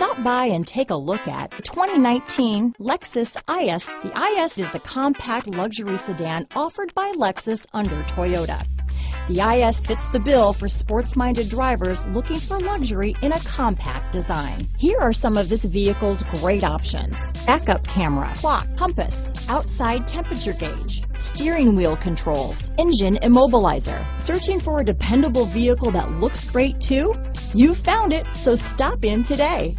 Stop by and take a look at the 2019 Lexus IS. The IS is the compact luxury sedan offered by Lexus under Toyota. The IS fits the bill for sports-minded drivers looking for luxury in a compact design. Here are some of this vehicle's great options: backup camera, clock, compass, outside temperature gauge, steering wheel controls, engine immobilizer. Searching for a dependable vehicle that looks great too? You found it, so stop in today.